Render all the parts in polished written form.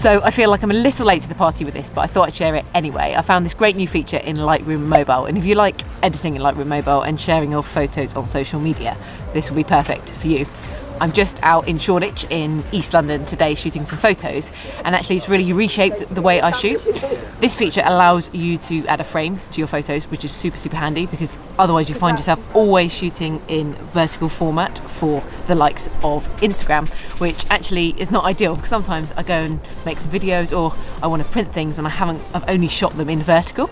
So I feel like I'm a little late to the party with this, but I thought I'd share it anyway. I found this great new feature in Lightroom Mobile, and if you like editing in Lightroom Mobile and sharing your photos on social media, this will be perfect for you. I'm just out in Shoreditch in East London today shooting some photos, and actually it's really reshaped the way I shoot. This feature allows you to add a frame to your photos, which is super, super handy, because otherwise you find yourself always shooting in vertical format for the likes of Instagram, which actually is not ideal, because sometimes I go and make some videos or I want to print things and I've only shot them in vertical.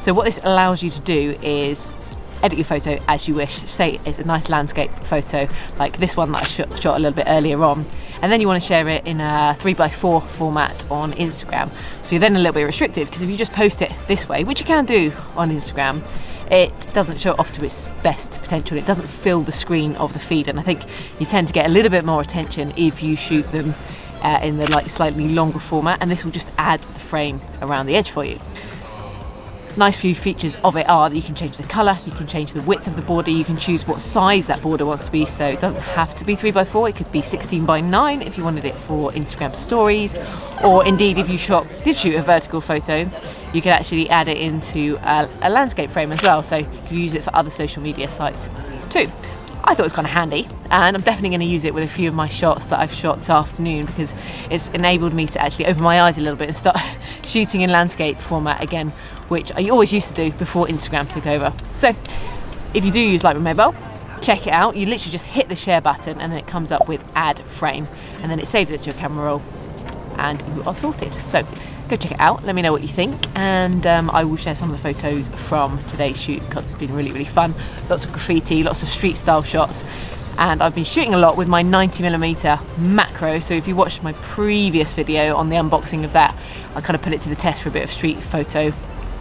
So what this allows you to do is edit your photo as you wish. Say it's a nice landscape photo like this one that I shot a little bit earlier on, and then you want to share it in a 3x4 format on Instagram. So you're then a little bit restricted, because if you just post it this way, which you can do on Instagram, it doesn't show off to its best potential. It doesn't fill the screen of the feed, and I think you tend to get a little bit more attention if you shoot them in the slightly longer format, and this will just add the frame around the edge for you. Nice few features of it are that you can change the colour, you can change the width of the border, you can choose what size that border wants to be, so it doesn't have to be 3x4, it could be 16x9 if you wanted it for Instagram stories, or indeed if you did shoot a vertical photo, you could actually add it into a landscape frame as well, so you can use it for other social media sites too. I thought it was kind of handy, and I'm definitely going to use it with a few of my shots that I've shot this afternoon, because it's enabled me to actually open my eyes a little bit and start shooting in landscape format again, which I always used to do before Instagram took over. So if you do use Lightroom Mobile, check it out. You literally just hit the share button and then it comes up with add frame, and then it saves it to your camera roll and you are sorted. So go check it out, let me know what you think, and I will share some of the photos from today's shoot, because it's been really, really fun. Lots of graffiti, lots of street style shots, and I've been shooting a lot with my 90mm macro, so if you watched my previous video on the unboxing of that, I kind of put it to the test for a bit of street photo,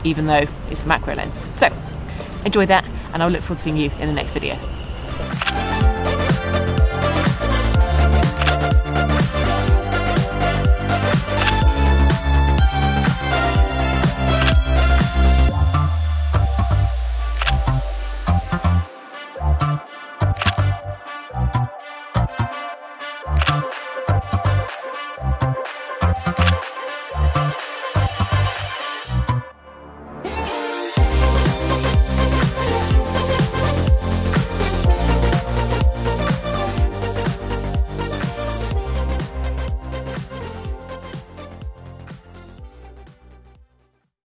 even though it's a macro lens. So enjoy that, and I'll look forward to seeing you in the next video.